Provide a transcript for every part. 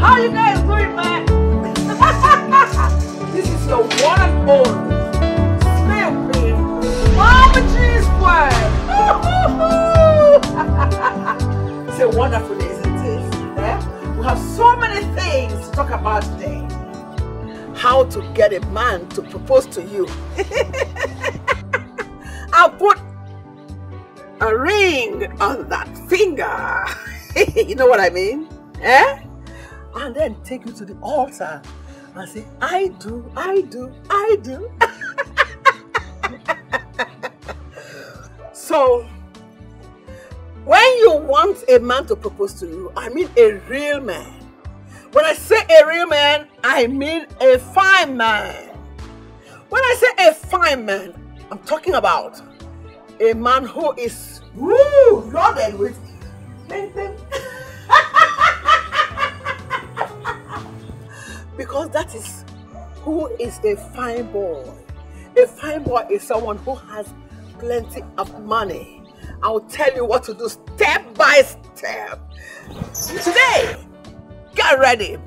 How you guys doing, man? This is your one and only Slim Big Mama G Square. It's a wonderful day, isn't it? Eh? We have so many things to talk about today. How to get a man to propose to you. I'll put a ring on that finger. You know what I mean? Eh? And then take you to the altar and say, I do, I do, I do. So, when you want a man to propose to you, I mean a real man. When I say a real man, I mean a fine man. When I say a fine man, I'm talking about a man who is loaded with because that is who is a fine boy. A fine boy is someone who has plenty of money. I'll tell you what to do step by step. Today, get ready.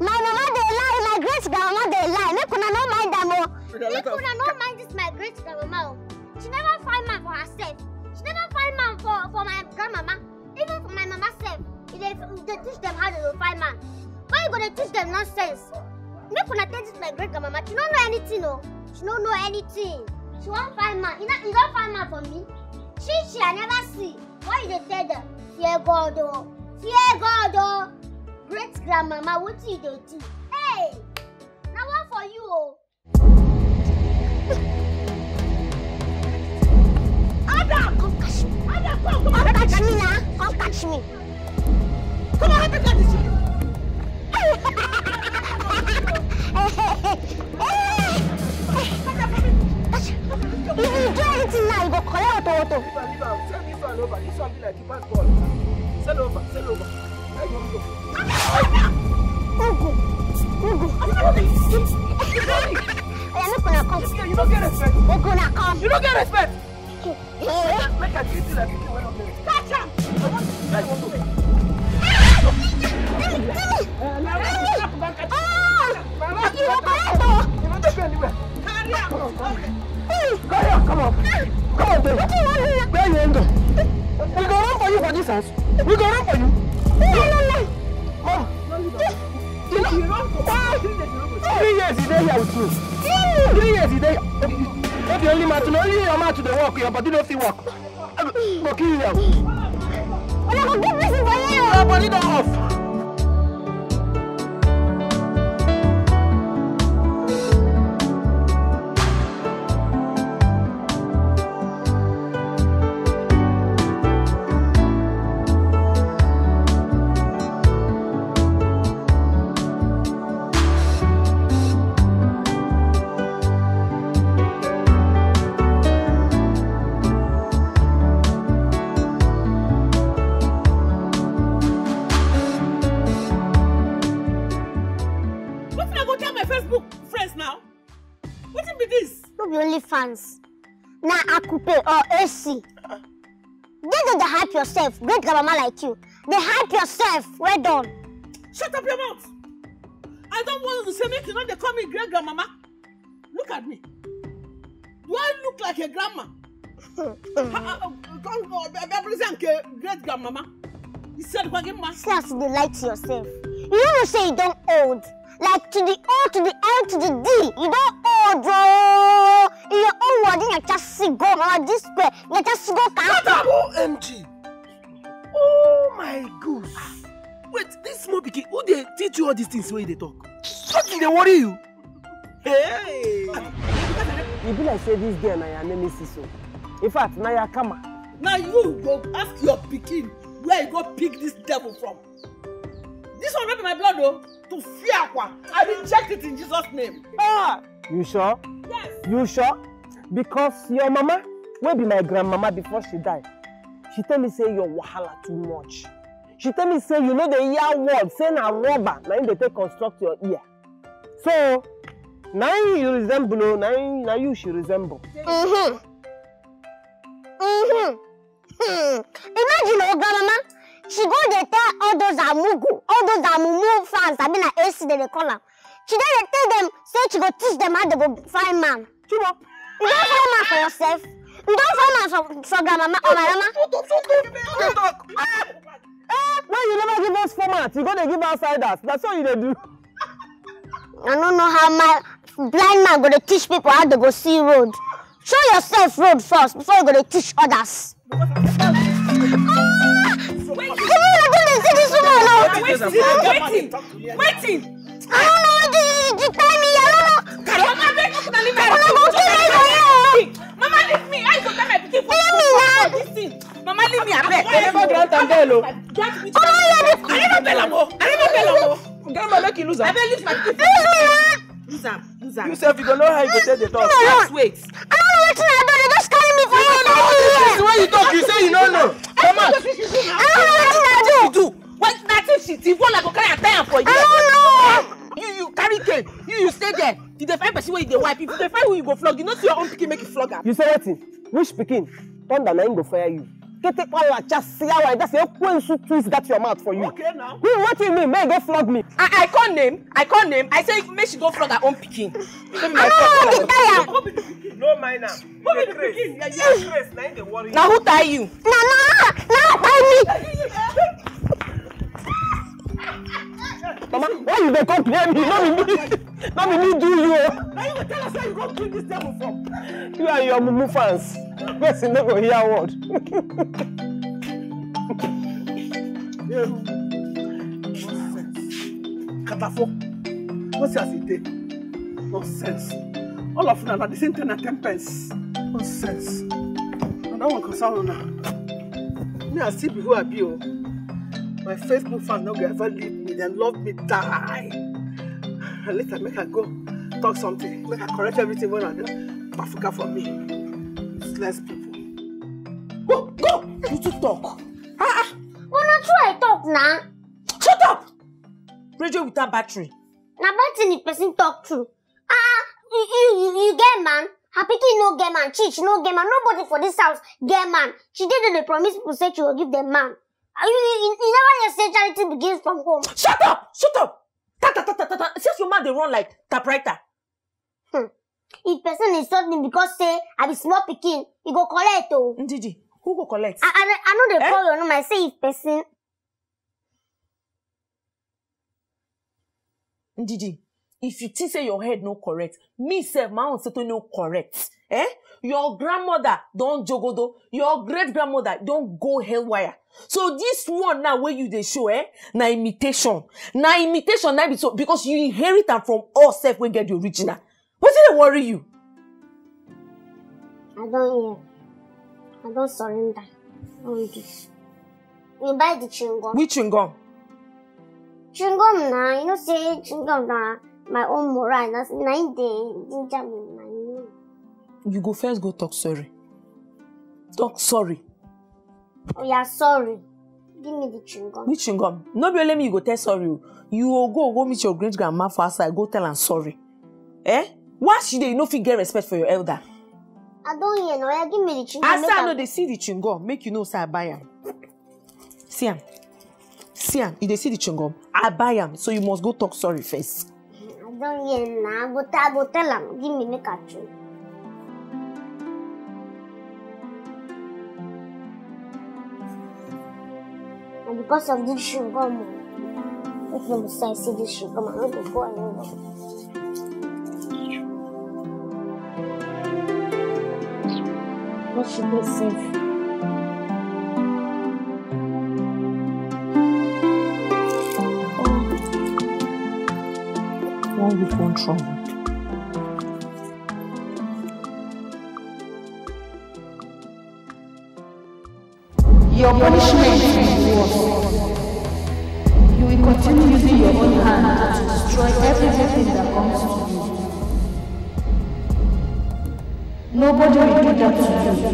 My mama dey lie, my great grandma dey lie. Make una no mind am o. Make una no mind this my great grandma. She never find man for herself. She never find man for my grandmama. Even for my mama self, they teach them how to find man. Why you gonna teach them nonsense? Make una tell this my great grandmama. She don't know anything o. She don't know anything. She won't find man. You don't find man for me. She I never see. Why you dey tell them? Fear God o. Fear God o. Great grandmama, what you do too? Hey, now one for you. Adam, come catch me. Adam, come catch me now. Come catch me. Come on, Adam, catch me. If you do anything now, you go collect auto. Send this one over. This one be like the basketball. Send over. Send over. I don't know. You don't get respect. You don't get respect. Make a treaty that you cannot do. Catch up. I want to. Come on. Come on, baby. Where you end up? We go run for you for this house. We go run for you. No, no, no. You run for 3 years you stay here with you. 3 years you stay here. Not the only man to know. Only your man to the work here, but you don't see work. Go kill you. I'm going to give this for you. Your body don't off. Fans. Now a coupe or AC. They don't hype yourself. Great grandmama like you. They hype yourself. Well done. Shut up your mouth. I don't want you to say me. You know they call me great grandmama. Look at me. Do I look like a grandma? Great grandmama. You said what give me. Slaps the light to yourself. You don't say you don't old. Like to the O, to the L, to the D. You don't old, bro. In your own word, you just see go on this way. You just go. OMG! Oh my goose! Wait, this small pikin, who they teach you all these things when they talk? Fucking they worry you. Hey! You be like say this day na your nemesis o. In fact, na your karma. Now you go ask your pikin where you go pick this devil from. This one not in my blood though. To fear aqua. I reject it in Jesus' name. Ah! You sure? Yes. You sure? Because your mama, will be my grandmama before she died. She tell me say your wahala too much. She tell me say you know the ear word, say na rubber, na they take construct your ear. So now you resemble, now you should resemble. Mhm. Mhm. Imagine your grandmama. She go dey tell all those amugu, all those that move fast, I mean like AC they call them. She didn't tell them, say she go teach them how to go find man. Chiba, you don't find man for yourself. You don't find man for grandmama or my mama. Don't talk. No, you never give us format. You gonna give outsiders. That's all you dey do. I don't know how my blind man gonna teach people how to go see road. Show yourself road first before you gonna teach others. Waiting. I don't know, tell me, I don't know. Mama, leave me. I go tell my people. Leave me now. Mama, leave me. I never tell her more. Grandma, make you lose her. I better lose my people. Lose her. You self, you don't know how you go tell the talk. Just wait. I don't know what I do. They just carry me for you. This is the way you talk. You say you don't know. Come on. I don't know what I do. What that she did, one I go carry a tire for you. I don't know. You carry cake. You stay there. Did they find person where you dey wipe? If they find who you go flog, you know see your own pikin make you flog am. You say what thing? Which pikin? Thunder na him go fire you. Get it all like just see how that's your own twist that your mouth for you. Okay now. What do you mean? May go flog me? I call name. I say make she go flog her own pikin. I don't want to tire. No minor. Who be the pikin? Yeah, you stress. Now they worry. Now who tie you? No, tie me. Mama, why you dey complain me? Let me do you. Now you go tell us where you go kill this devil from. You and your mumu fans. Yes, you never hear a word. Catafo. What's as it did? Nonsense. All of them are the same 10 and 10 pence. Nonsense. And that one concern now. Me I see people I be oh. My Facebook fans no go ever leave me. They love me die. And later make her go talk something. Make her correct everything when I do. Africa for me. Useless people. Go! You two talk. Ah! Well, not true I talk now. Shut up! Radio without battery. Now battery the person talk true. Ah! You get man. Her pikin no get man. Chich no get man. Nobody for this house get man. She didn't promise people said she will give them man. You never say charity begins from home. Shut up! Ta. Since your man, they run like typewriter. If person insult me because say I be small pikin, he go collect oh. Ndidi, who go collect? I know they call your name. I say if person. Ndidi, if you think say your head no correct, me self my own settle no correct. Your grandmother don jogodo, your great grandmother don go haywire. So this one now where you they show na imitation. Na imitation now because you inherit them from all self when get the original. What did they worry you? I don't surrender. We buy the chewing gum. Which chewing gum? Chewing gum na, you know say chewing gum na my own moral. That's 9 days. You go first go talk sorry. Talk sorry. Oh yeah, sorry. Give me the chewing gum. Which chewing gum? No be only me you go tell sorry. You go meet your great grandma for outside, go tell her sorry. Why should they not get respect for your elder? I don't hear no, give me the chewing gum. I know they see the chewing gum, make you know say I buy him. See him. If they see the chewing gum, I buy him. So you must go talk sorry first. I don't hear now. Go tell him. Give me make a chew. Because of this sugar, man. If you decide to see this sugar, man, I'm going to go anywhere. What should we save? Why we control? Your punishment is worse. You will continue using your own hand to destroy everything that comes to you. Nobody will do that to you.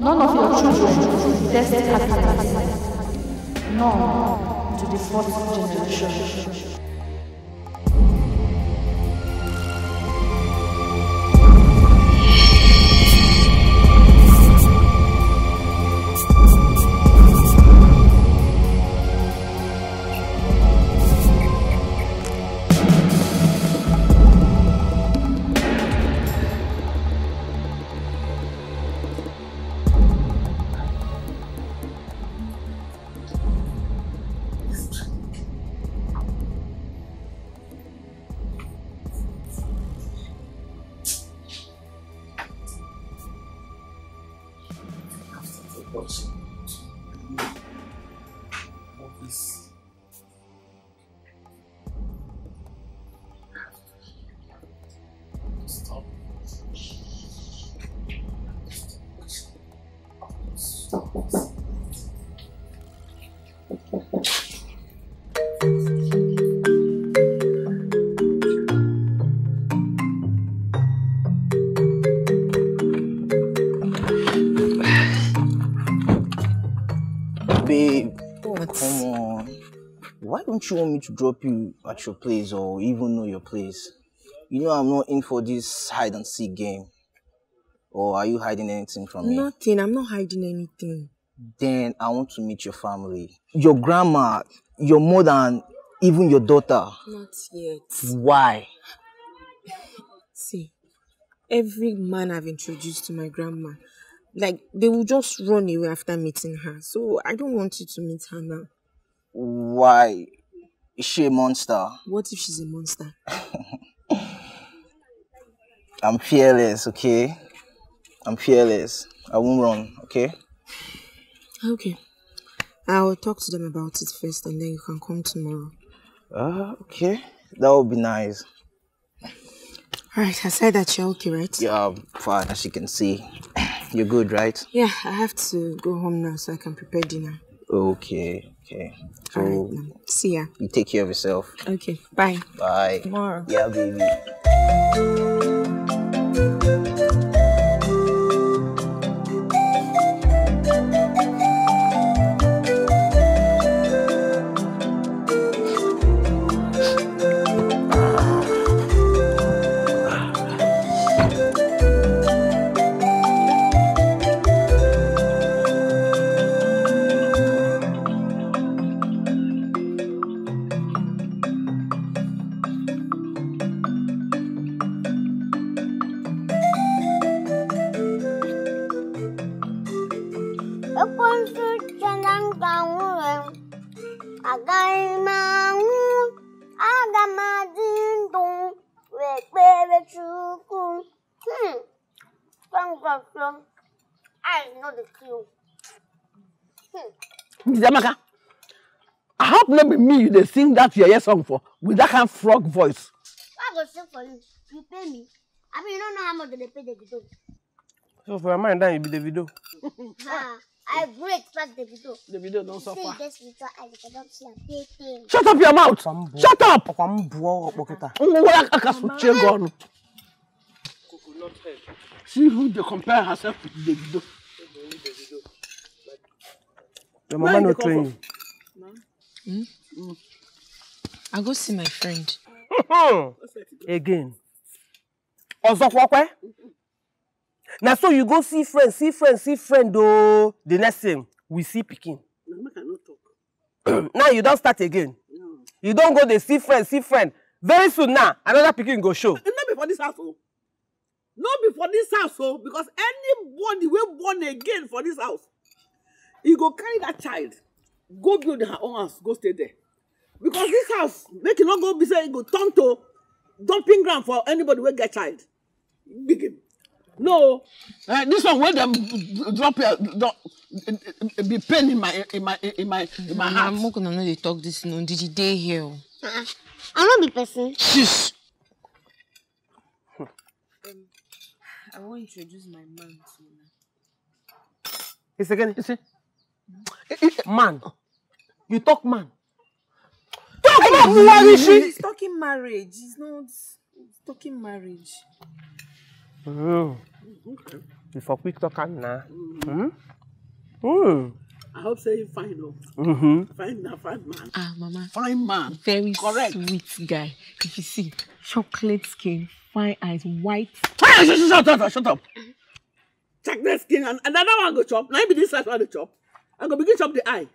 None of your children test happiness. None to the 4th generation. this. Stop. Babe, what? Come on. Why don't you want me to drop you at your place or even know your place? You know I'm not in for this hide and seek game. Or are you hiding anything from me? Nothing, I'm not hiding anything. Then I want to meet your family. Your grandma, your mother, and even your daughter. Not yet. Why? See, every man I've introduced to my grandma, like, they will just run away after meeting her. So I don't want you to meet her now. Why? Is she a monster? What if she's a monster? I'm fearless, okay? I'm fearless. I won't run, okay? Okay. I'll talk to them about it first and then you can come tomorrow. Okay. That would be nice. Alright, I said that you're okay, right? Yeah, fine, as you can see. You're good, right? Yeah, I have to go home now so I can prepare dinner. Okay, okay. So, all right, see ya. You take care of yourself. Okay, bye. Bye. Tomorrow. Yeah, baby. I know the clue. Mrs. Amaka, I hope not be me they sing that your song for with that kind of frog voice. I go sing for you. You pay me. I mean, you don't know how much they pay the video. So for your mind, then you be the video. I break past the video. The video don't suffer. Shut up your mouth. Shut up. See who they compare herself with Davido. Your mama not train. I go see my friend. Again. Now so you go see friend, see friend, see friend. Oh, the next thing we see pikin. Now you don't start again. No. You don't go there see friend, see friend. Very soon now another pikin go show. Not before this house. Not before this house, oh, because anybody will born again for this house. You go carry that child, go build her own house, go stay there. Because this house, make you not go be saying go turn to dumping ground for anybody will get child. Begin. No. This one where them drop here, be pain in my heart. I'm not gonna know they talk this no did you day here. I'm not the person. Shh. I won't introduce my man to you. It's again, you see? Man. You talk man. Talk about marriage! He's talking marriage. He's not talking marriage. Oh. Okay. Before quick talk now. I hope so you find out. Fine man. Ah, Mama. Fine man. Very correct. Sweet guy. If you see, chocolate skin. Fine eyes, white. Shut up. Check the skin and another one go chop. Now be this side one go chop. I'm gonna begin chop the eye.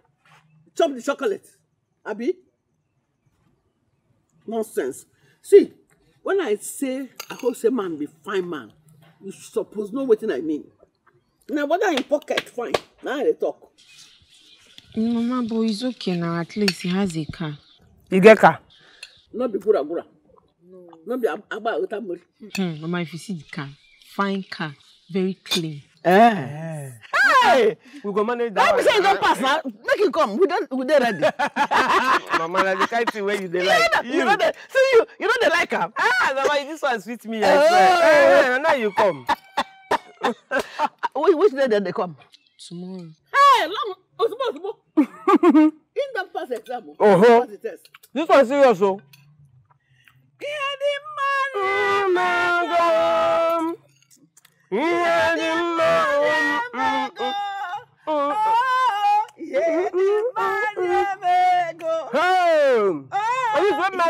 Chop the chocolate. Abi? Nonsense. See, when I say I hope say man be fine man, you suppose know what I mean. Now whether in pocket, fine. Now they talk. Mama boy is okay now, at least he has a car. You get car? Not be gura. Maybe Mama, if you see the car, fine car, very clean. Hey! We go manage that. Let me say you don't pass now. Make you come. We don't ready. Mama, like the kind thing where you they like. You know the see you know they like him. Ah, Mama, this one sweet me. I swear. Hey, now you come. Which day did they come? Tomorrow. Hey, long. Tomorrow. In that pass exam. Oh. This one serious so.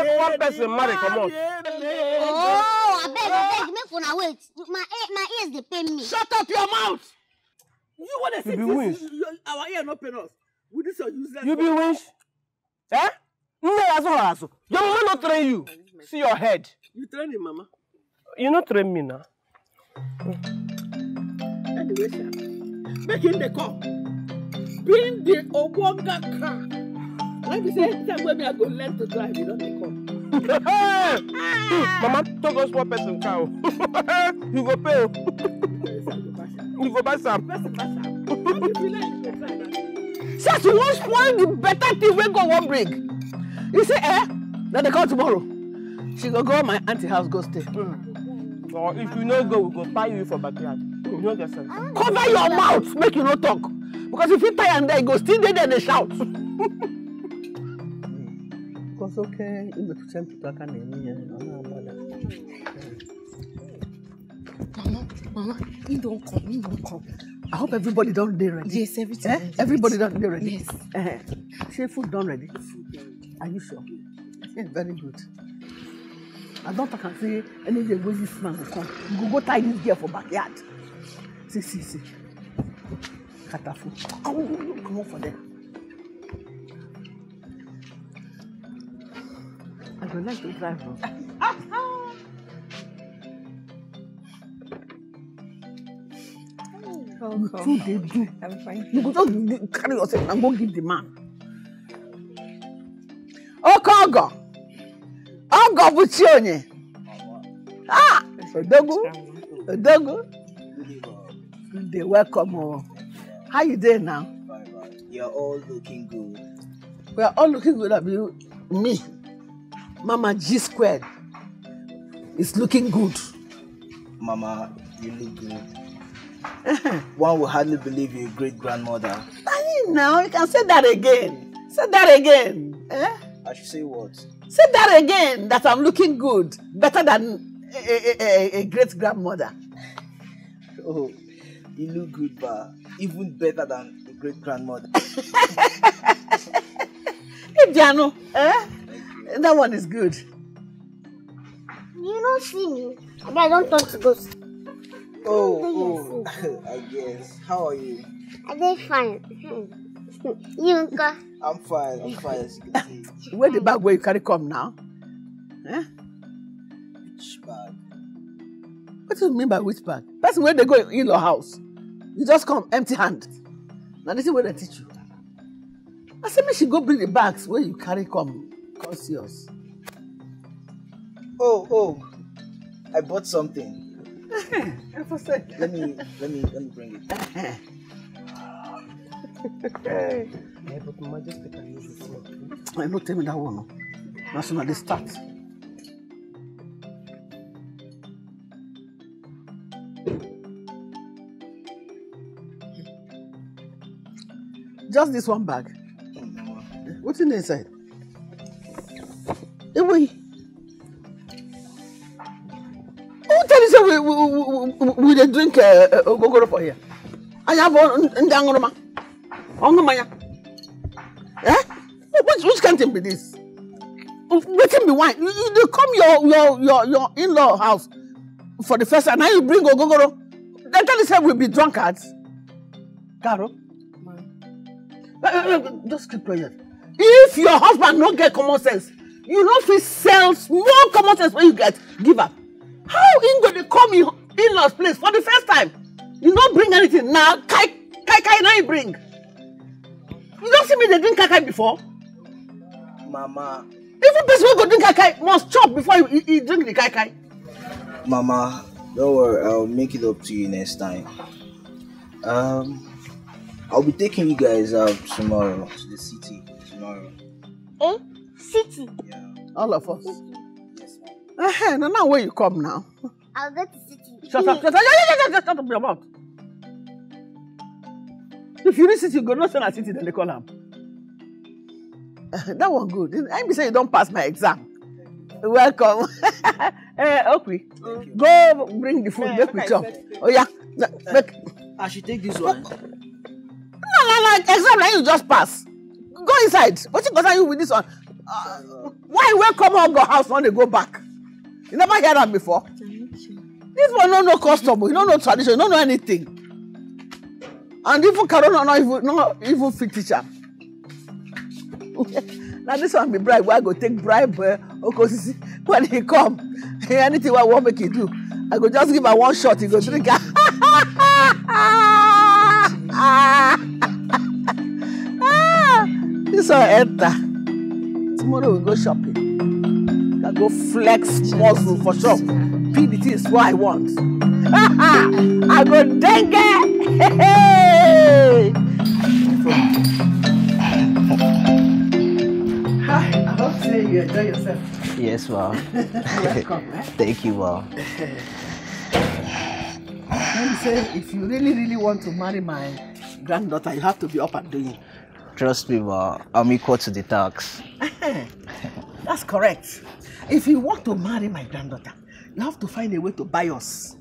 One person marry, come on. Oh, I beg, make fun of wait. My ears they pain me. Shut up your mouth. You wanna see this? Our ear not pain us. With this your useless. You be winch? Eh? No, that's all. Your mama not train you. See your head. You train him, Mama. You not train me now. Anyway, sir. Make him the call. Bring the Obonga car. Let me say, every time when I go learn to drive, you don't take off. Mama, talk us one person cow. You go pay. You go buy some. Since you won't spoil the better thing when go one break. You say, then they call tomorrow. She go go my auntie house, go stay. Mm. Or if you no go, we go buy you for backyard. You know the sense. Cover your mouth, make you no talk. Because if you tired and there, you go still there, they shout. It's okay. Mama, he don't come. I hope everybody don't be ready. Yes, everything. Everybody don't be ready. Yes. Say food done ready. Are you sure? Yes, very good. I don't think I can say anything with this man will come. You go tie this girl for backyard. See. Katafu. Come on for them. I don't like to drive. Welcome. I'm fine. You could just carry yourself and go give the man. Oh, Congo! Congo, Bucione! Ah! Odogu! They welcome all. How you doing now? Bye. You're all looking good. We are all looking good at you. Me. Mama G squared is looking good. Mama, you look good. One will hardly believe your great-grandmother. Now you can say that again. Say that again. I should say what? Say that again, that I'm looking good. Better than a great-grandmother. Oh, you look good, but even better than a great-grandmother. Hey, Diano, that one is good. You don't see me, but I don't talk to ghosts. Oh, I guess. How are you? I did fine. You go. I'm fine, as you can see. Where the bag where you carry come now? Which bag? What do you mean by which bag? That's where they go in your house. You just come empty hand. Now this is where they teach you. I said, me should go bring the bags where you carry come. Yours. Oh! I bought something. let me bring it. But Mama, just take and use this one. I don't tell me that one. That's when they start. Just this one bag. What's in the inside? Who tell you say we dey drink ogogoro for here? I have one ndangroma. Ongomanya. Which kind thing be this? Wetin be wine? You come your in-law house for the first time. Now you bring ogogoro. Then tell you say we be drunkards. Caro. Just keep quiet. If your husband no get common sense, you know, if he sells small common sense when you get, give up. How in go they come in law's place for the first time? You don't bring anything. Now, kai, now you bring. You don't see me they drink kai before? Mama. Every person who go drink kai must chop before he drink the kai. Mama, don't worry, I'll make it up to you next time. I'll be taking you guys out tomorrow to the city. Tomorrow. Eh? City? Yeah. All of us. Yes, ma'am. Uh-huh. Now where you come now? I'll go to city. Shut up your mouth. If you reach city, you go not to city, then they call him. That was good. I be saying you don't pass my exam. Welcome. Okay. Go bring the food. Yeah, make we chop. Oh yeah. Make. I should take this one. No. Exam like you just pass. Go inside. What you concern you with this one? Why welcome home go house when they go back? You never heard that before. This one no custom. You don't know tradition. You don't know anything. And even Carol not even fit teacher. Now this one be bribe. Why go take bribe? Because when he come, anything I want make he do, I go just give her one shot. He go drink. This one enter. Tomorrow we go shopping. I go flex muscle for shop. PDT is what I want. I go dengue. Hey. Hi, I hope today you enjoy yourself. Yes, ma'am. Welcome, eh? Thank you, ma'am. Let me say, if you really, really want to marry my granddaughter, you have to be up and doing. Trust me, ma'am. I'm equal to the tax. That's correct. If you want to marry my granddaughter, you have to find a way to buy us.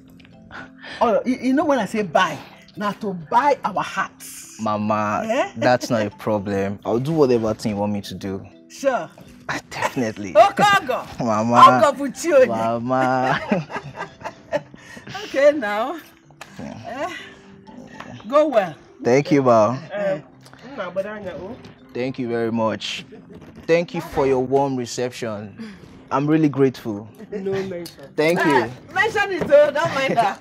Or, you know when I say buy? Now to buy our hearts. Mama, yeah? That's not a problem. I'll do whatever thing you want me to do. Sure. Definitely. Okay, Mama. I'll go with you. Mama. Okay, now. Yeah. Go well. Thank you, Ma. Thank you very much. Thank you for your warm reception. I'm really grateful. No mention. Thank you. Mention it, though. Don't mind that.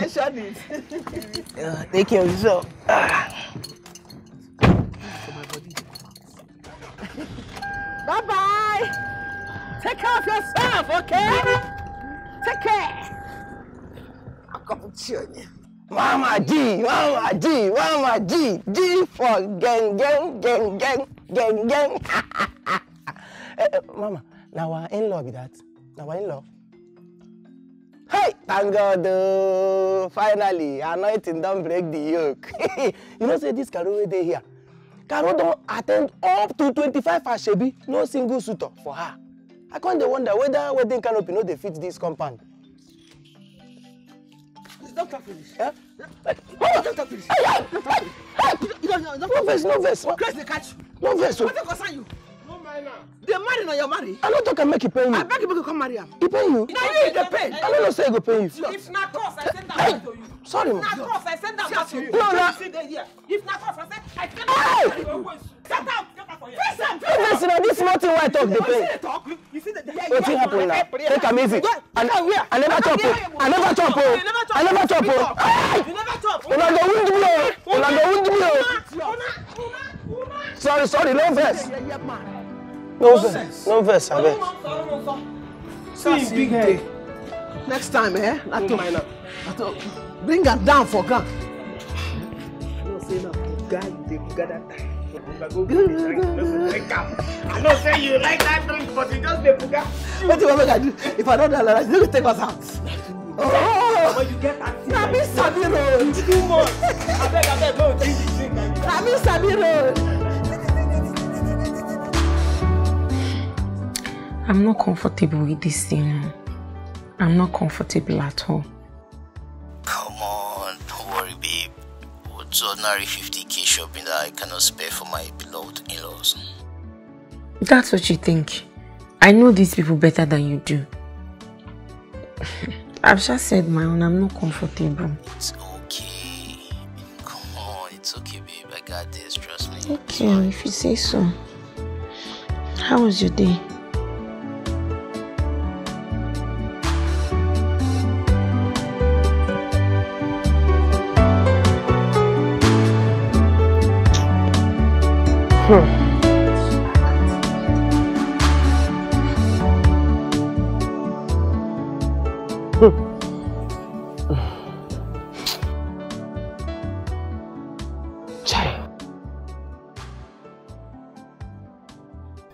Mention it. Take care of yourself. Bye-bye. Take care of yourself, okay? Take care. I'll come to you. Mama G. G for gang. Mama, now we're in love with that. Now we're in love. Hey, thank God, finally, anointing don't break the yoke. You know, say this Carol day here. Carol don't attend up to 25 ashebi, no single suitor for her. I can't wonder whether wedding canopy no they fit this compound. Don't talk finish. Yeah? Don't talk finish. No verse, no verse. Close the catch. No verse. What they concern you? They marry now, you're married. I don't think I make you pay me. I beg you to come marry him. He pay you? No, you don't pay. I don't know say he go pay you. If not cross, I send that back to you. Sorry, man. If not cross, I send that back to you. No. If not cross, I send that back to you. Shut up. Listen, this is not the way I talk. What's happening now? Take him easy. I never chop. I never chop. You never chop. You're not going to blow. Sorry, no verse. No verse, I bet. See, big day. Next time, eh? Bring her down for God. No, say no. God, they gather time. I know say you like that drink, but you just make buga. What do you want me to do? If I don't allow you, you take us out. Oh! When you get active, na me sabi road. Too much. I beg, go drink the drink. Na me sabi road. I'm not comfortable with this thing. I'm not comfortable at all. Come on, don't worry, babe. What's ordinary 50k shopping that I cannot spare for my beloved in-laws? That's what you think. I know these people better than you do. I've just said my own, I'm not comfortable. It's okay. Come on, it's okay, babe. I got this, trust me. Okay, if you say so. How was your day? Child,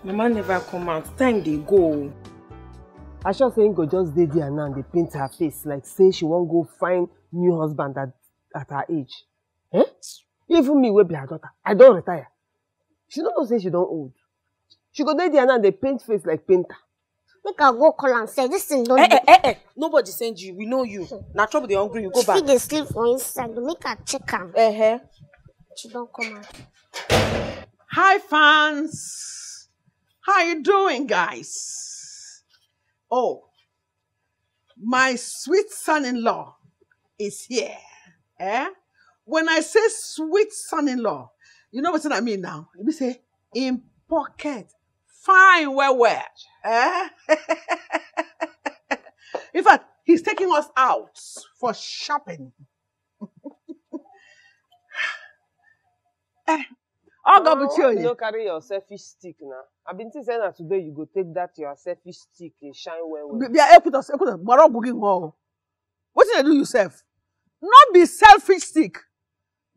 Mama never come out. Time they go. Asha saying go just dey there now and they paint her face like say she won't go find new husband at her age. Eh? Even me will be her daughter. I don't retire. She don't know say she don't old. She go dey there now and they paint face like painter. Make her go call and say this thing don't. Nobody send you. We know you. Now trouble they hungry. You go back. She dey sleep for inside. Make her check her. She don't come out. Hi fans. How you doing, guys? Oh, my sweet son-in-law is here. Eh? When I say sweet son-in-law, you know what I mean now? Let me say, in pocket, fine, where? Eh? In fact, he's taking us out for shopping. No, carry your selfie stick now. I've been saying that today you go take that your selfie stick and shine well. Yeah, what did I do yourself? Not be selfie stick.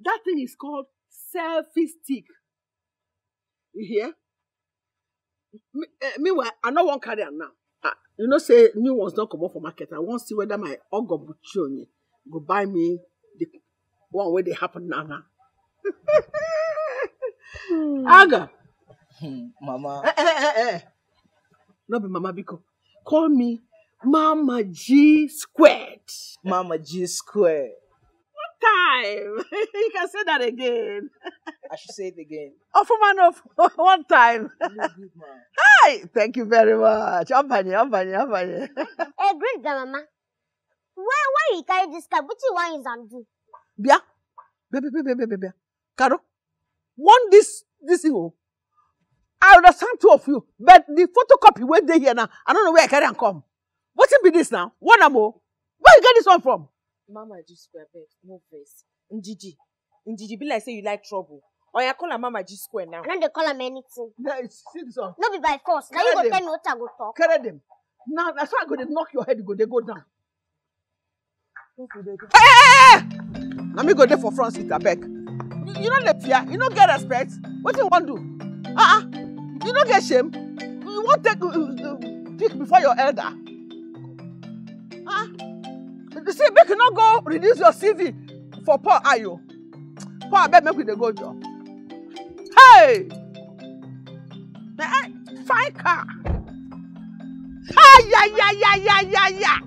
That thing is called selfie stick. You hear? Meanwhile, I know one carrier now. You know, say new ones don't come off for market. I want to see whether my Ogobuchoni go buy me the one where they happen now. Aga, Mama. Not be Mama Biko. Call me Mama G Squared. Mama G Squared. What time? You can say that again. I should say it again. One time. Good, hi, thank you very much. Hey, great girl, Mama. Where you carry this car? Which one is on you? Bia, bia. Caro. Want this thing? I understand two of you, but the photocopy where they here now, I don't know where I carry and come. What it be this now? One more. Where you get this one from? Mama G Square, babe, no face. Ndidi, be like say you like trouble. Or you call her Mama G Square now. And they call her anything. No, see this one. No be by force. Now you go tell me what I go talk. Carry them. Now that's why I go. They knock your head. You go. They go down. Hey! Now me go there for front seat. I beg. You don't live here. You don't get respect. What do you want to do? You don't get shame. You won't take pick before your elder. You see, make you not go reduce your CV for poor Ayo. Poor I bet make with the gold job. Hey! Fine car. Yeah.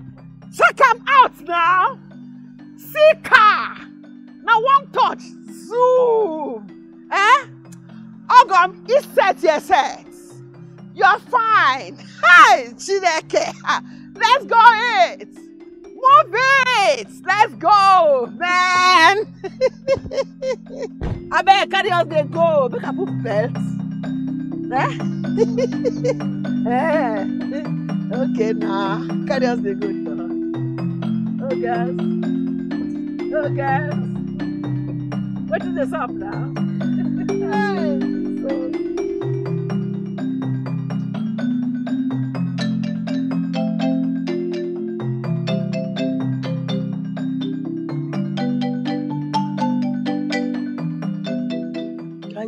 Check him out now. See car. Now one touch. Zoom! Eh? Ogum, it's set, yes, set. You're fine. Hi, Chineke. Let's go it. Move it. Let's go, man. I better carry us the go. Look at who felt. Okay, now. Carry us the good. Oh, guys. Oh, guys. What is this up now? Can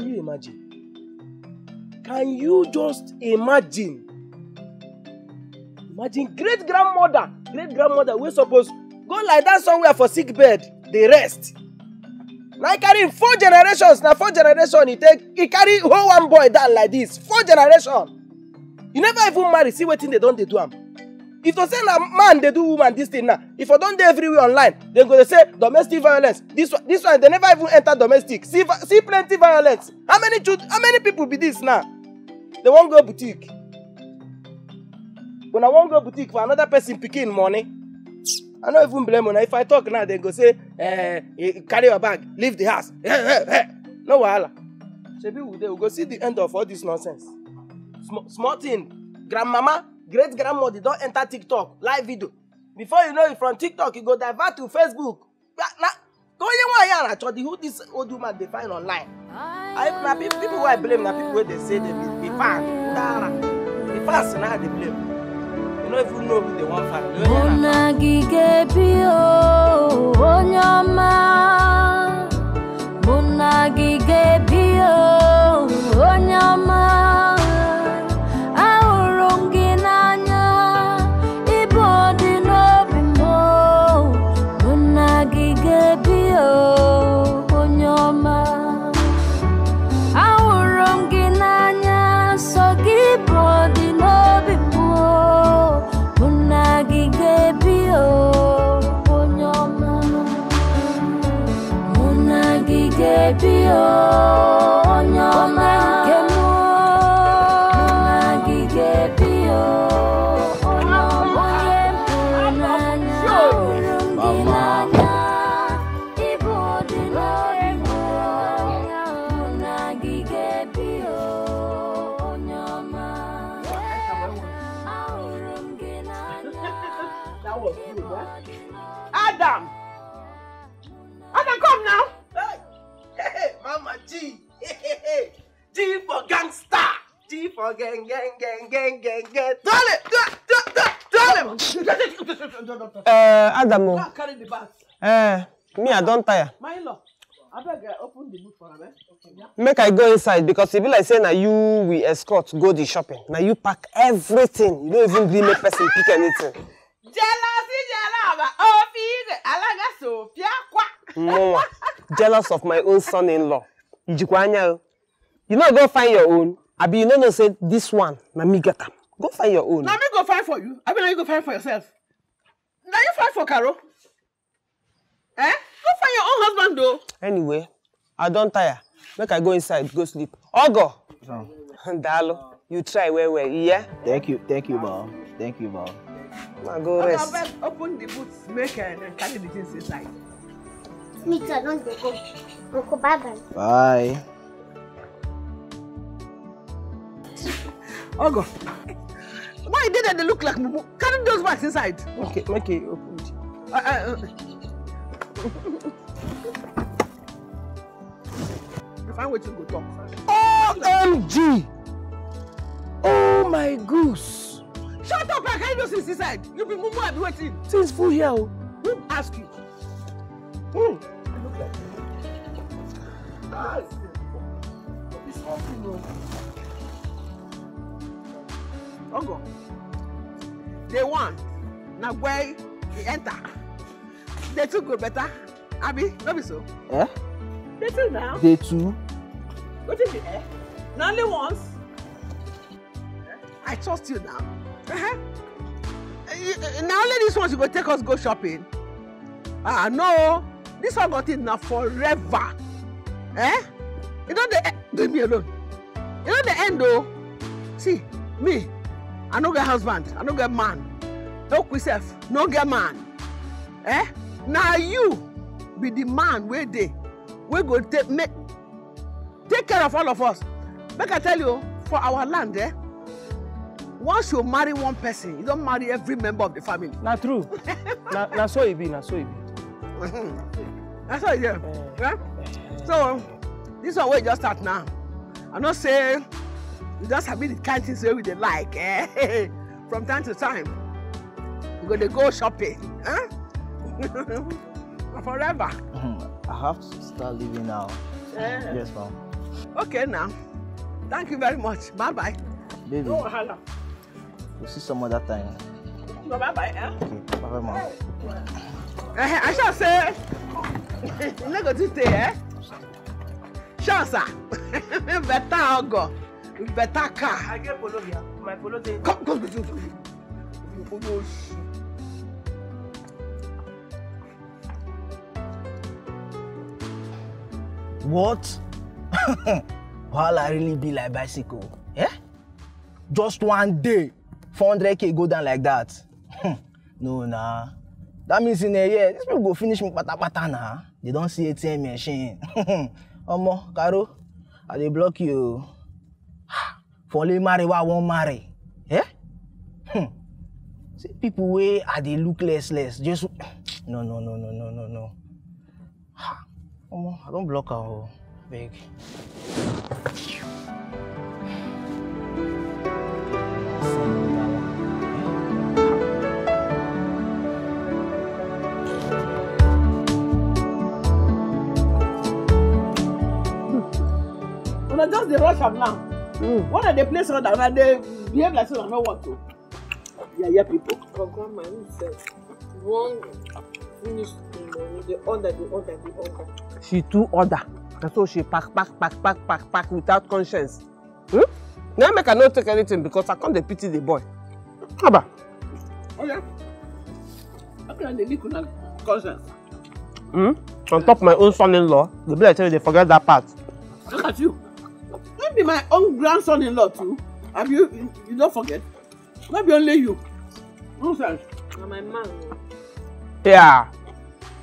you imagine? Can you just imagine? Imagine great grandmother, we're supposed to go like that somewhere for sick bed, they rest. Now I carry 4 generations. Now 4 generations he take. He carry whole one boy down like this. 4 generations. You never even marry. See what thing they don't do am. If they say a man they do woman this thing now. If I don't do everywhere online, they go to say domestic violence. This one they never even enter domestic. See plenty violence. How many people be this now? They won't go boutique. When I won't go boutique for another person picking money. I don't even blame them. If I talk now, they go say, carry your bag, leave the house. No wahala. Shebi they will go see the end of all this nonsense. Small thing. Grandmama, great grandmother, don't enter TikTok, live video. Before you know it, from TikTok, you go divert to Facebook. Who this old woman they find online? I people who I blame, na people where they say they find. The fans now they blame. I don't even know who they want to fight. down. Adam, come now. Hey, hey, Mama G. Hey, hey. G for gangster. G for gang. Tell him. Adamo. Now carry the bags. Me, I don't tire. My love. I better open the boot for her. Okay, yeah. Make I go inside because if you like say now you we escort go the shopping. Now you pack everything. You don't even really make person pick anything. No, jealous of my own son-in-law. You know, go find your own. I be you know say this one. Let me get them. Go find your own. Let me go find for you. I mean, you go find for yourself. Now you find for Carol. Eh? Go find your own husband though. Anyway, I don't tire. Make I go inside, go sleep. Or go. Oh. Dalo, you try where, yeah? Thank you, mom. Thank you, mom. I go rest. Open the boots, make and carry the things inside. Me too, I don't go. Go, bye. Ogo. Why did they look like mumu? Carry those bags inside. Okay, open it. If I wait to go talk. OMG! Oh my goose! Shut up! I can't do this inside. You be mumu, I be waiting. Since full here, who ask you? I look like you. It's open, no. Ogo. They want. Now where they enter. They two go better. Abi, not be so. Eh? They two now. They two. What is it? Eh? Not only once. Eh? I trust you now. Now only this one you go take us go shopping. Ah no, this one got it now forever. Eh? You know the leave me alone. You know the end though. See, me, I no get husband, I no get man. Look myself, no get man. Eh? Now you be the man where they we go take care of all of us. Make I tell you, for our land, eh? Once you marry one person, you don't marry every member of the family. Not true. na so it be. That's how it is. Yeah? So this one we just start now. I'm not saying you just have been the kind things where they like, eh? From time to time. We're gonna go shopping. Eh? Forever. I have to start leaving now. Yeah. Yes, ma'am. Okay, now. Thank you very much. Bye bye. Baby. No wahala. We'll see some other time. No, bye bye, eh? Okay, bye bye, ma'am. I shall say. You're not going to stay, eh? Chance. Better I'll go. Better car. I get polo here. My polo day. Come. What? Well, I really be like bicycle. Eh? Just one day, 400K go down like that. No, nah. That means in a year, these people go finish me pata nah. They don't see ATM machine. Omo, Caro, I dey block you. For only marry what I won't marry. Eh? See, people way are they look less. Just no. I don't block her, big. When I just the rush up now, what are they placing on that? They behave like so I don't want to. Yeah, people. For grandma, he said, one finished the other. She too order. And so she pack without conscience. Now I cannot take anything because I can't pity the boy. Abba. Oh yeah. How can they live without conscience? On top of my own son-in-law, the boy I tell you they forget that part. Look at you. Maybe my own grandson-in-law too. Have you don't forget? Maybe only you. Nonsense. And my man. Yeah.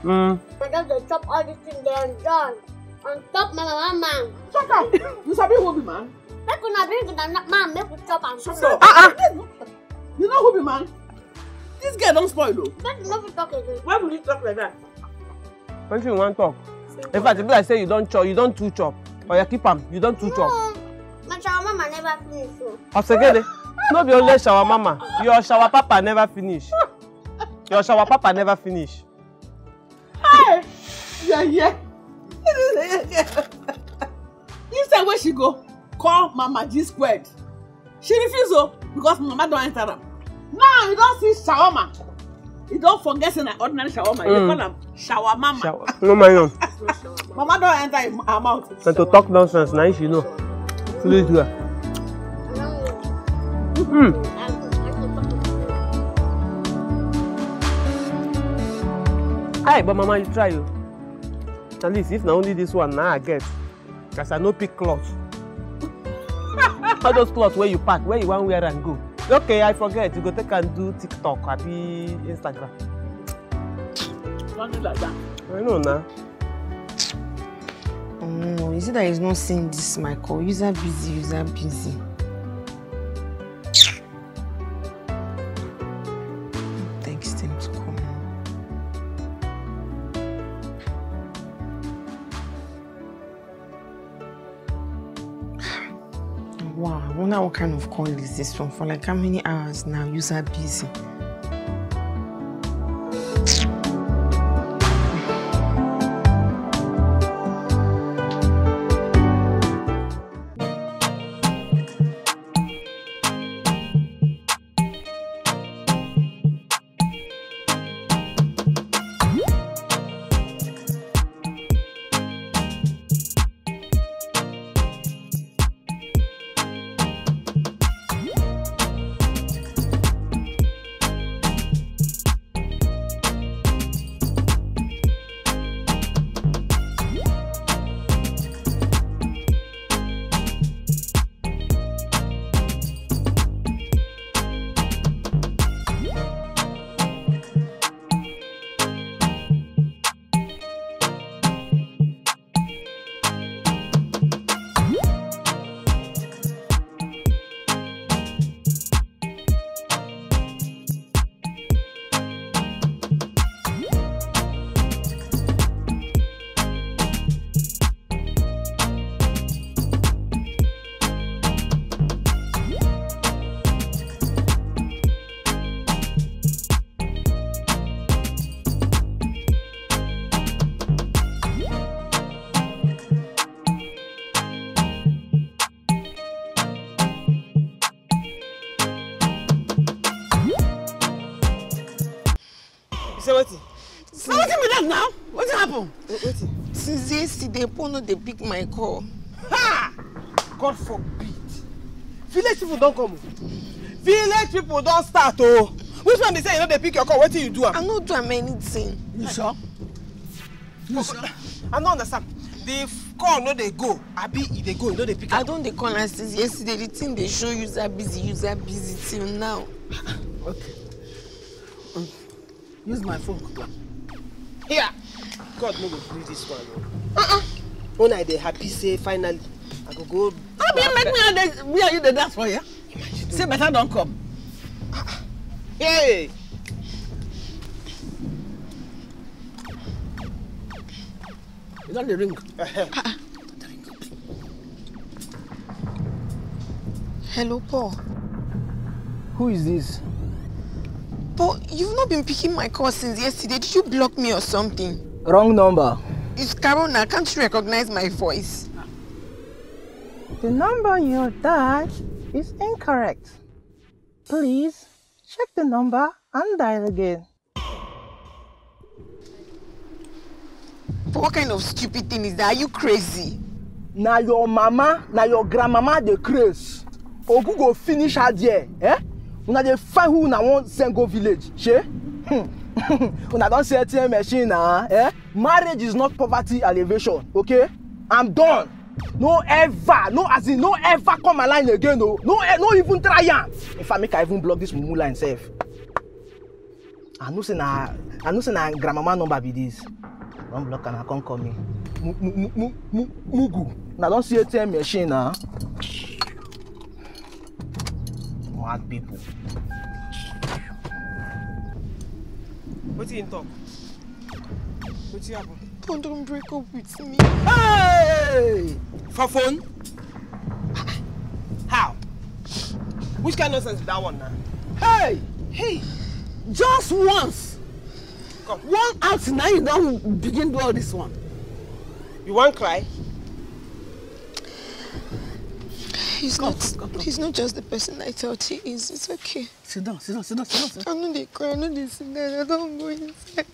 My dad will chop all these things there and done. On top, my mama. Shut up! You sabi who be man? Make una bring the man, make we chop and shut up. You know who be man? This guy don't spoil you. Don't love to talk again. Why would you talk like that? When you want to talk. In fact, if I say you don't chop, you don't too chop. Or you keep them, you don't too chop. No, my shower mama never finish. Osegede, no be only shower mama. Your shower papa never finish. Your shower papa never finish. Hi! Yeah, yeah. You said where she go? Call Mama G Squared. She refuse oh, because mama don't enter them. Now you don't see shawarma. You don't forget an ordinary shawarma. You call them shawarmama. No my own. Mama don't enter in her mouth. But to talk nonsense, now you know. Please do that. Hey, but mama, you try you. At least if not only this one, now I guess. Cause I no pick cloth. All those clothes where you pack, where you want wear and go. Okay, I forget. You go take and do TikTok, or be Instagram. Don't do like that. I know now. Oh no, you see that he's not seeing this, Michael. User busy, user busy. Text him to come. Wow, I wonder what kind of call is this one for, like how many hours now, user busy. Since yesterday, Pono they pick my call. Ha! God forbid. Village people don't come. Village people don't start. Oh, which one they say you know they pick your call? What do you do? I don't do anything. You sure? You sure? I don't understand. They call, no they go. I be they go, no they pick. I don't they call us since yesterday. The thing they show user busy till now. Okay. Use my phone. Here. God no go do this one. When I dey happy say finally I go go. I be make me where you dey dance for here. Say better don't come. Hey. Is that the ring? Hello, Paul. Who is this? Paul, you've not been picking my call since yesterday. Did you block me or something? Wrong number. It's Carona. Can't you recognize my voice? The number you dialed is incorrect. Please check the number and dial again. But what kind of stupid thing is that? Are you crazy? Now your mama, now your grandmama, they crazy. Ogu go finish her there, eh? Una dey find who na want send go village, she? When I don't say ATM machine, eh? Marriage is not poverty elevation, okay? I'm done. No ever, no as in, no ever come my line again, no. No even try am. If I make I even block this mumu line safe. I know say na grandmama number be this. Don't block and I can't call me. Mugu. When I don't see ATM machine, Mad people. What's he in talk? What's he happen? Don't break up with me. Hey! For phone? How? Which kind of nonsense is that one now? Hey! Hey! Just once! Come. One out now you don't begin to do all this one. You won't cry? He's not just the person I thought he is. It's okay. Sit down. I know they cry, I know they sit down. I don't go inside.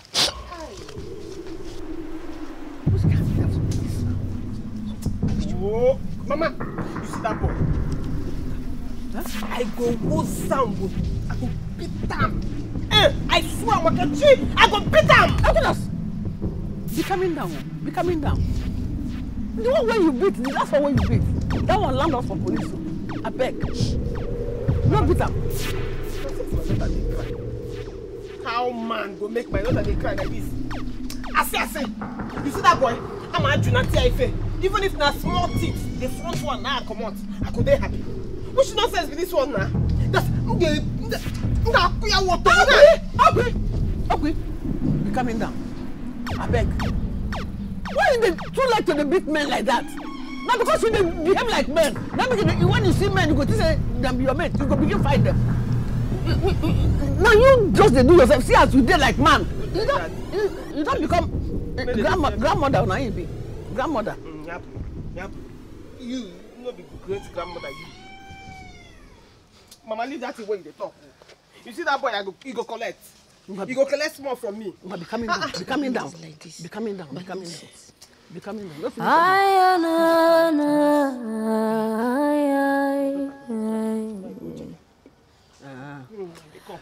Whoa. Mama, you see that boy? Huh? I go go sound, boy. I go beat them. I swear I can cheat. I go beat them. Look at us. Be coming down. The one way you beat, that's the way you beat. That one land us from police. I beg. No beat them. How man go make my daughter they cry like this? I say. You see that boy? I'm a Junati. Even if na small teeth, the front one now come out. I could be happy. Which nonsense with this one now? That's okay. Be coming down. I beg. Why do they too like to beat men like that? Now because you behave like men. Now when you see men, you go to say them be your mate. You go begin fight them. Now you just do yourself. See as you did like man. You don't become grandmother now you be. Grandmother. Yep. You not be great grandmother. You. Mama, leave that away in the talk. You see that boy? You go collect. You go collect more from me. Be coming down.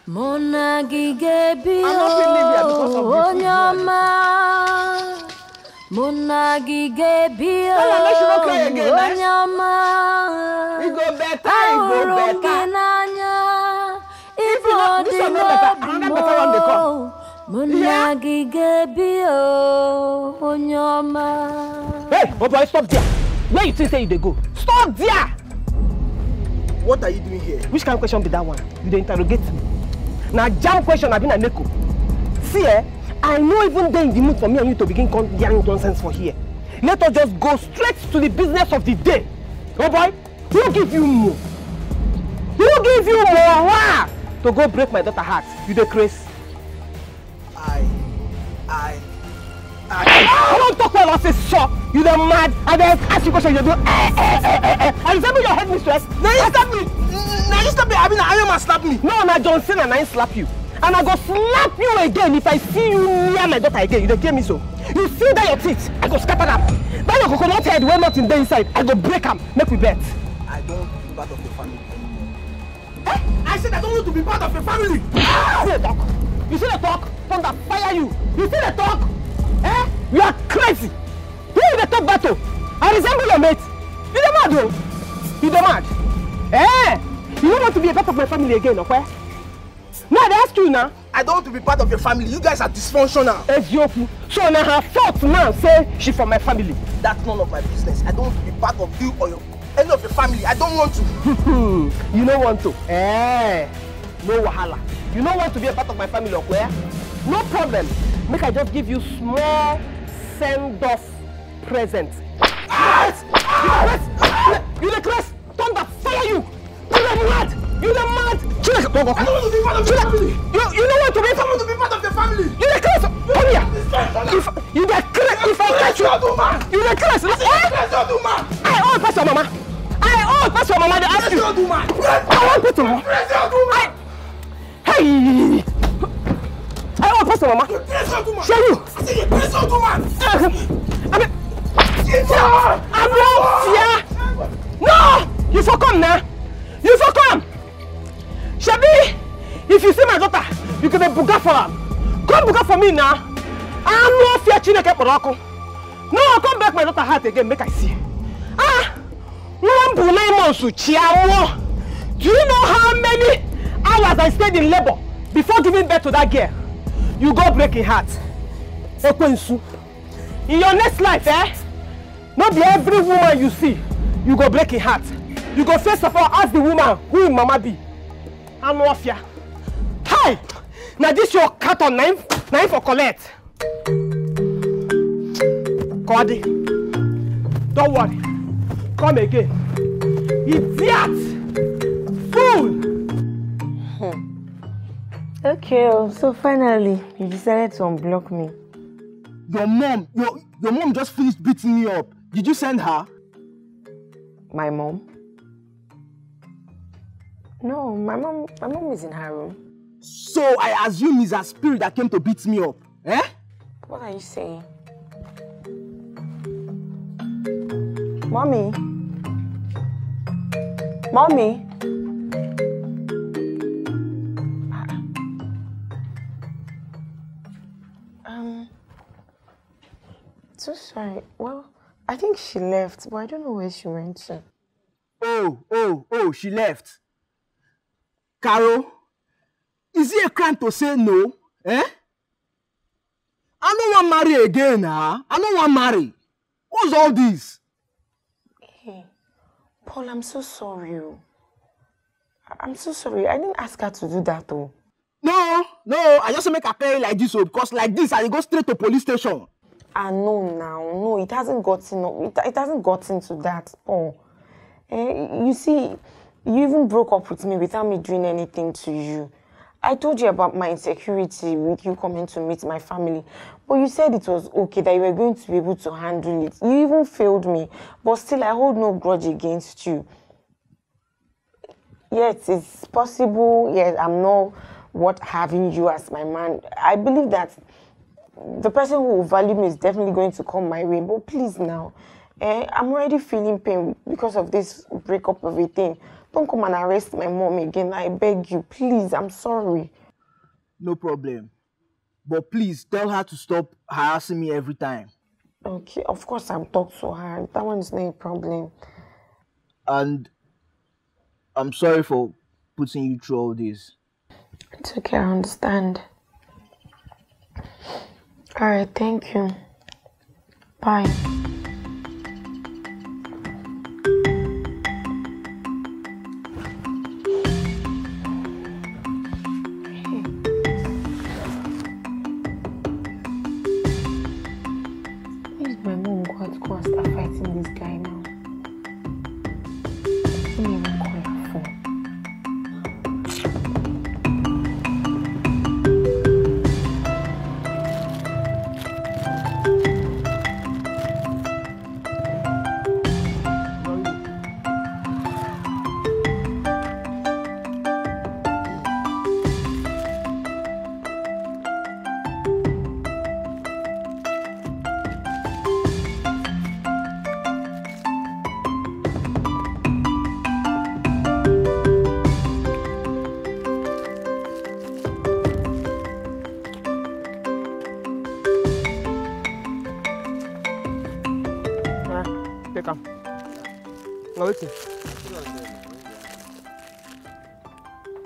Mona Gigebi, Onyama. Monagi Gabio, Onyama. It go better. If not, this one not better. Another better one they come. Monagi Gabio, Onyama. Hey, oh boy, stop there. Where you think say you go? Stop there. What are you doing here? Which kind of question be that one? You dey interrogate me. Now jam question I been a neko. See eh? I know even then in the mood for me and you to begin yelling nonsense for here. Let us just go straight to the business of the day. Oh boy, who give you more to go break my daughter's heart? You the craze. I don't talk about this shop. You the mad. I then ask you question. You do. And you send me your head, mistress. Now you stop me. I mean, I am a slap me. No, Johnson and I slap you. And I go slap you again if I see you near my daughter again. You don't hear me so. You see that your teeth, I go scatter them. That your coconut head, well not in the inside, I go break them. Make me bet. I don't want to be part of the family. Eh? I said I don't want to be part of the family. Ah! You see the talk? Thunder fire you. You see the talk? Eh? You are crazy. Who is the talk battle? I resemble your mate. You the mad though. You the mad. Eh? You don't want to be a part of my family again, okay? Now they ask you now. I don't want to be part of your family. You guys are dysfunctional. Ezioku. So now her fault now say she from my family. That's none of my business. I don't want to be part of you or any of your family. I don't want to. You don't want to. No wahala. You don't want to be a part of my family, okay? No problem. Make I just give you small send-off present. You the crest! Thunder fire you! You the mad! You don't want to be part of the family! You the crest! Come here! If I catch you! I all pass your mama! They ask you! I all pass your mama! No! You for come now! Shabi, if you see my daughter, you can be buga for her. Come buga for me now. I no fear Chineke Poroko. No, come back my daughter heart again, make I see. Do you know how many hours I stayed in labor before giving birth to that girl? You go breaking heart. In your next life, not be every woman you see, you go breaking heart. You go first of all ask the woman who will Mama be. I'm off ya. Hi! Now this your carton knife for collect. Cordy, don't worry. Come again. Idiot! Fool! Okay, so finally you decided to unblock me. Your mom just finished beating me up. Did you send her? My mom? No, my mom is in her room. So I assume it's her spirit that came to beat me up, eh? What are you saying? Mommy? Mommy? So sorry. Well, I think she left, but I don't know where she went to. Oh, she left. Carol, is it a crime to say no? Eh? I don't want to marry again, huh? I don't want to marry. What's all this? Hey, Paul, I'm so sorry. I'm so sorry. I didn't ask her to do that, though. No, I just make her play like this, because like this, I go straight to police station. Ah, no, it hasn't gotten to that. Oh, you see, you even broke up with me without me doing anything to you. I told you about my insecurity with you coming to meet my family, but you said it was okay, that you were going to be able to handle it. You even failed me, but still I hold no grudge against you. Yes, it's possible. Yes, I'm not worth having you as my man. I believe that the person who will value me is definitely going to come my way, but please now, I'm already feeling pain because of this breakup of a thing. Don't come and arrest my mom again, I beg you, please, I'm sorry. No problem, but please tell her to stop harassing me every time. Okay, of course I'll talk to her, that one is not a problem. And I'm sorry for putting you through all this. It's okay, I understand. All right, thank you. Bye.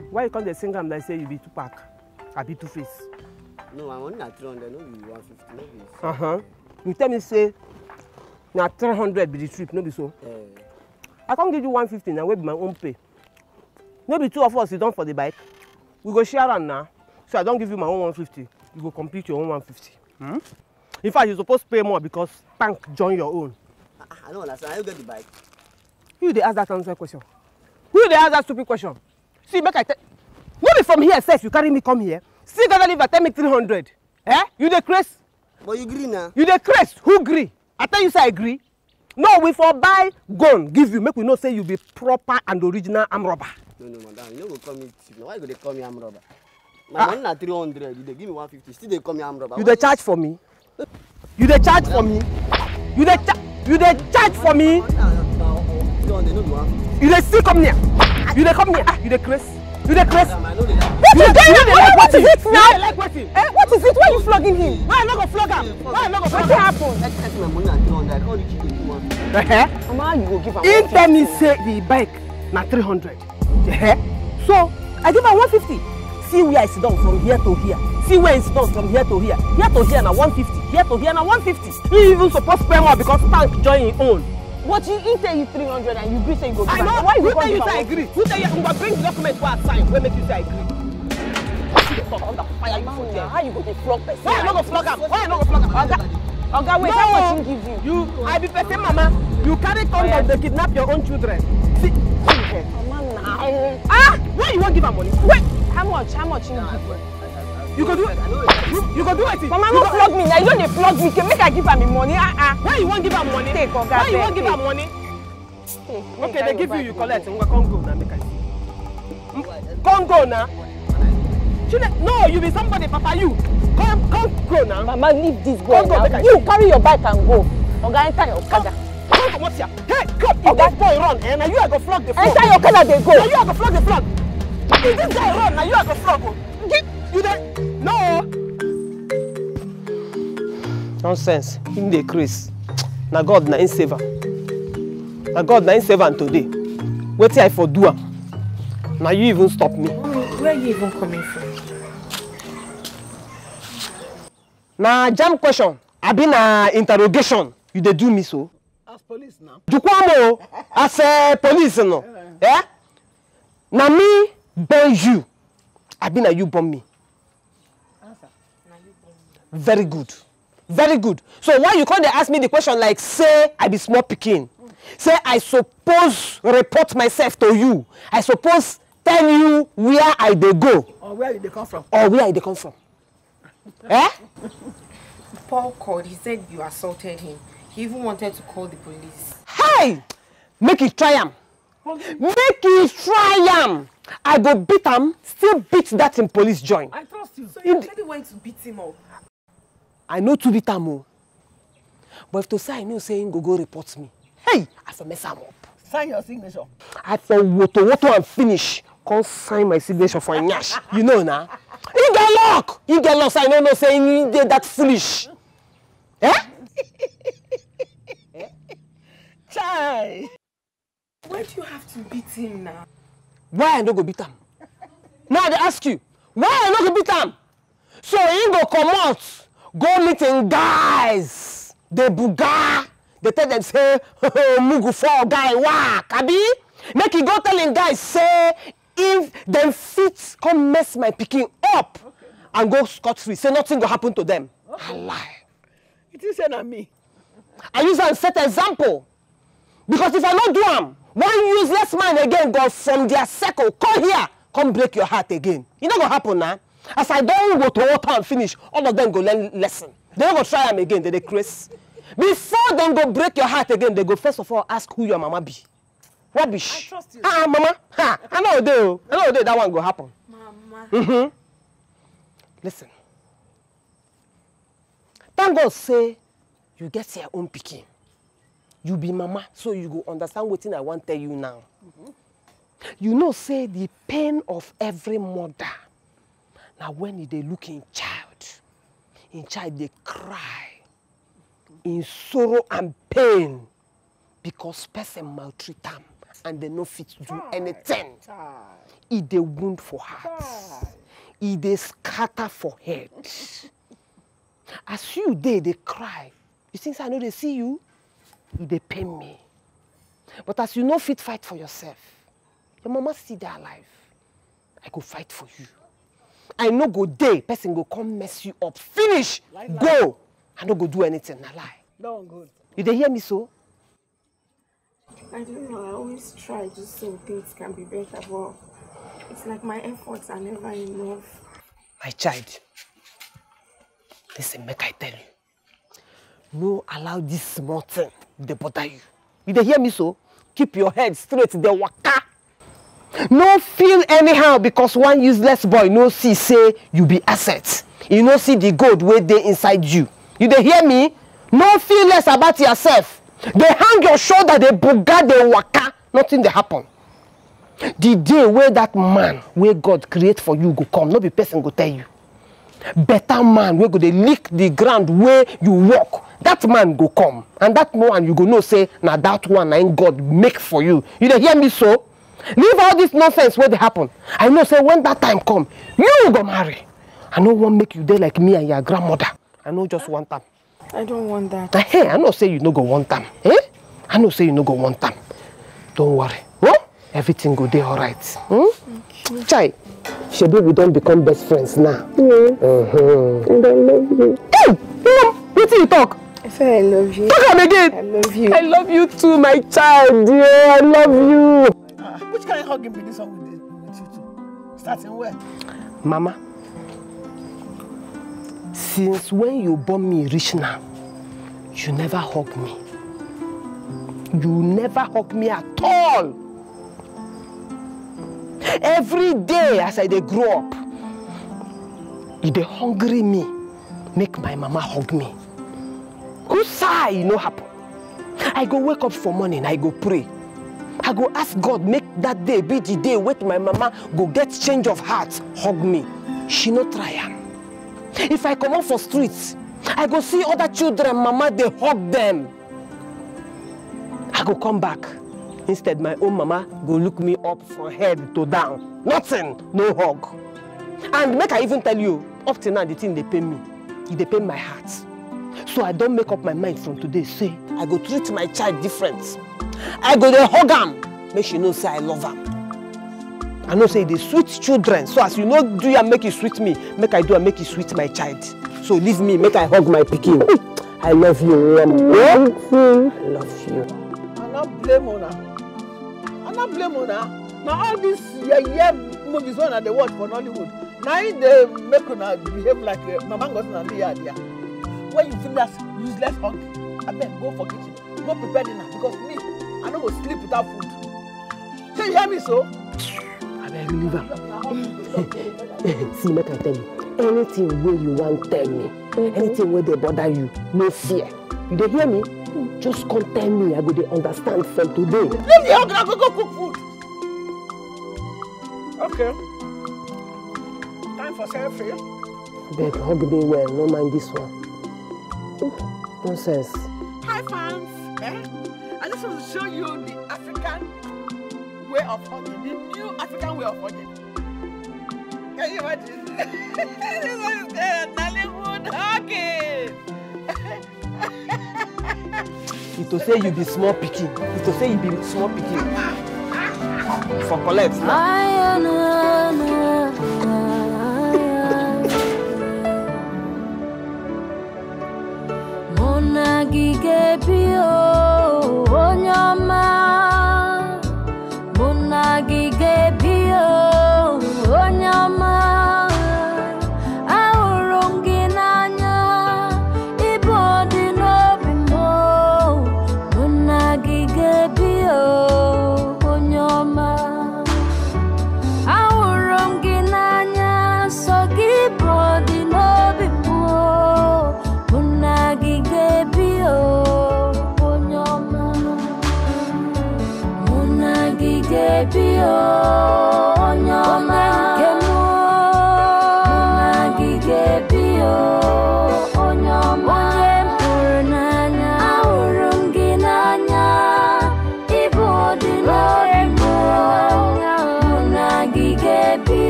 Why you come the sing am like say you be two pack, I be two face? No, I want not 300, no be 150, no be so. You tell me say, na 300 be the trip, no be so. I can't give you 150 now, wait be my own pay. No be two of us, you done for the bike. We go share am now, so I don't give you my own 150. You go complete your own 150. In fact, you're supposed to pay more because Tank join your own. I don't understand, how you get the bike? Who they ask that answer question? Who they ask that stupid question? See, make I tell you from here, says you carry me come here. See, gotta leave, I tell me 300. Eh? You the crest? But you agree now. You the crest? Who agree? I tell you, say I agree. No, we for buy gun, give you, make we not say you be proper and original arm robber. No, madam, you don't go call me cheap. Why go they call me arm robber? My money na 300, you they give me 150, still they call me arm robber. You the charge for me? You the charge for me? You the charge for me? You dey still come near. You dey come near. Ah, you dey craze. You dey craze. What is it now? Like what? What is it? Why you flogging him? Why you not go flog him? What happened? Let's take my money and 300. All the kids do one. Mama, you go give him. He tell me say the bike na 300. So I give him 150. See where I sit down from here to here. See where he sit down from here to here. Here to here na 150. Here to here na 150. He even supposed to pay more because Tank join his own. What you tell you 300 and you agree say you go back. I know. Why you tell you say I agree? Who tell you? I'm going to bring the document for a sign. We make you say I agree. talk on the fire. How you go to flog person? Why you not go flog am? Oga, wait, how much you give you? I be person, mama. You carry come down to kidnap your own children. See, mama, now. Ah, why you won't give her money? Wait, how much you give? You go do it. You go do it. Mama, don't flog me now. You don't flog me. Make I give her my money. Why you won't give her money? Take, Oga. Why you won't give her money? Okay, they give you. You collect. We come go now. Make I see. Come go now. No, you be somebody, Papa. You come go now. Mama, leave this girl now. You carry your bike and go. Oga, enter your Okada. Come from here. Hey, come. If that boy run, now you are go flog the flog. Enter your Okada, they go. Now you are go flog the flog. If this guy run, now you are go flog. You don't. No! Nonsense. Him dey craze. Na God na him save am. Na God na him save am today. Wetin I for do am? Na you even stop me. Mommy, where you even coming from? Na jam question. Abi na interrogation. You dey do me so? As police now. Jukwamo, as police no. Eh? Na me burn you. Abi na you burn me. Very good. Very good. So why you come dey ask me the question like say I be small picking? Say I suppose report myself to you. I suppose tell you where I dey go. Or where they come from. Eh? Paul called. He said you assaulted him. He even wanted to call the police. Hey! Make it try am. I go beat him, still beat that in police join. I trust you. So you really went to beat him up. I know to beat him, but if to say I know saying go report me, hey, I for mess him up. Sign your signature. I for what to and finish. Can't sign my signature for Nyash. You know now. You get luck. I know no saying you did that foolish. Eh? Chai. Why do you have to beat him now? Why I no go beat him? Now they ask you, why I no go beat him? So he go come out. Go meeting guys, they buga, they tell them say, mugu for guy walk, abi? Make you go telling guys say, if them fit come mess my picking up, okay, and go scot free, say nothing will happen to them. Okay. I lie. It isn't on me. I use a set example, because if I not do am, one useless man again go from their circle, come here, come break your heart again. It not gonna happen now. Nah? As I don't go to water and finish, all of them go learn lesson. They don't go try them again, they decrease. Before them go break your heart again, they go first of all ask who your mama be. Rubbish. I trust you. Ah, mama. Ha, I know they do. That one go happen. Mama. Listen. Thank God say you get your own picking. You be mama, so you go understand what I want to tell you now. You know, say the pain of every mother. Now when they look in child they cry in sorrow and pain because person maltreat them and they no fit to do anything. It they wound for hearts. It they scatter for head. As you they cry. You think I know they see you? It they pain me. But as you no fit fight for yourself, your mama see their life. I go fight for you. I no go day, person go come mess you up. Finish, like go. I no go do anything, I lie. No, good. You dey hear me so? I don't know, I always try just so things can be better, but it's like my efforts are never enough. My child, listen, make I tell you. No allow this small thing to bother you. You dey hear me so? Keep your head straight, they waka. No feel anyhow because one useless boy no see say you be asset. You no see the gold where they inside you. You dey hear me? No feel less about yourself. They hang your shoulder, they buga, they waka. Nothing dey happen. The day where that man where God create for you go come, no be person go tell you. Better man where go they lick the ground where you walk. That man go come, and that one you go no say now that one ain't God make for you. You dey hear me so? Leave all this nonsense where they happen. I know, say, when that time come, you go marry. I know one make you day like me and your grandmother. I know just one time. I don't want that. Hey, I know say you no go one time. Eh? I know say you no go one time. Don't worry. Oh? Everything go there all right. Hmm? Okay. Chai, Shebi, we don't become best friends now. Yes. Mm-hmm. And I love you. Hey! No! What do you talk? I say I love you. Talk on again! I love you. I love you too, my child. Yeah, I love you. Which kind of hugging begins on with you two? Starting where? Mama, since when you born me rich now, you never hug me. You never hug me at all. Every day as I grow up, if they hungry me, make my mama hug me. Who's sigh no happen? I go wake up for morning, I go pray. I go ask God, make that day be the day wait my mama go get change of heart, hug me. She no try am. If I come out for streets, I go see other children, mama, they hug them. I go come back. Instead, my own mama go look me up from head to down. Nothing, no hug. And make I even tell you, up till now, the thing they pay me, they pay my heart. So I don't make up my mind from today, say, I go treat my child different. I go they hug him, make she know say I love him. I know say they sweet children, so as you know do you make you sweet me, make I do and make you sweet my child. So leave me, make I hug my pikin. I love you, Mama. I love you. I don't blame on her. I don't blame on her. Now all these movies when they watch for Nollywood, now they make her behave like Mama Ngozi and me here. When you feel that useless hug, I beg go for kitchen, go prepare dinner because me, I don't go sleep without food. Can you hear me so? I beg leave her. See, make I tell you, anything where you want, tell me. Anything where they bother you, no fear. You don't hear me? Just come tell me, I go to understand from today. Leave the hungry, I go cook food. Okay. Time for selfie. Beg, hug me well, no mind this one. Nonsense. Hi fans. Eh? I just want to show you the African way of hugging, the new African way of hugging. Can you imagine? This one is the Nollywood hugging. It to say you be small picking. It to say you be small picking. For collect now.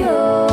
Be